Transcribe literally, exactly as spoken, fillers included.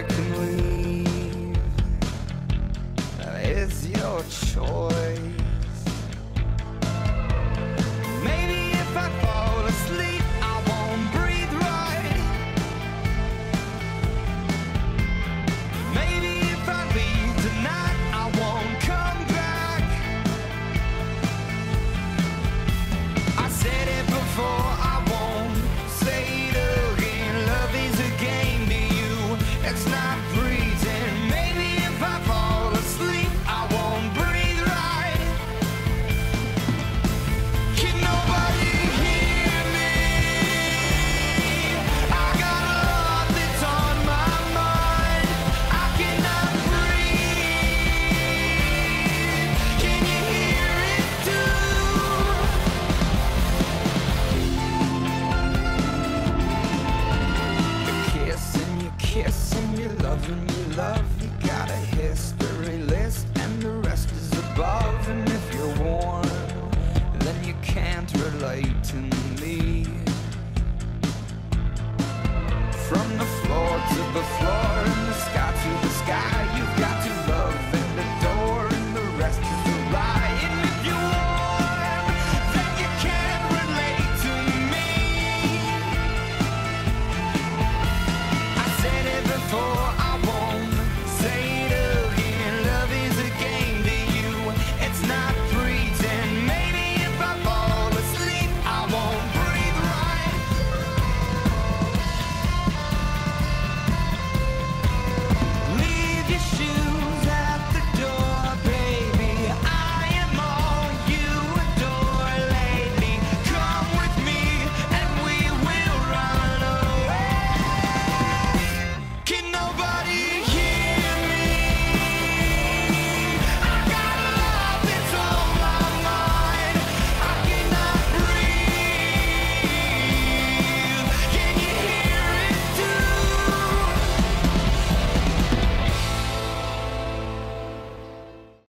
you can leave. That is your choice. To me, from the floor to the floor.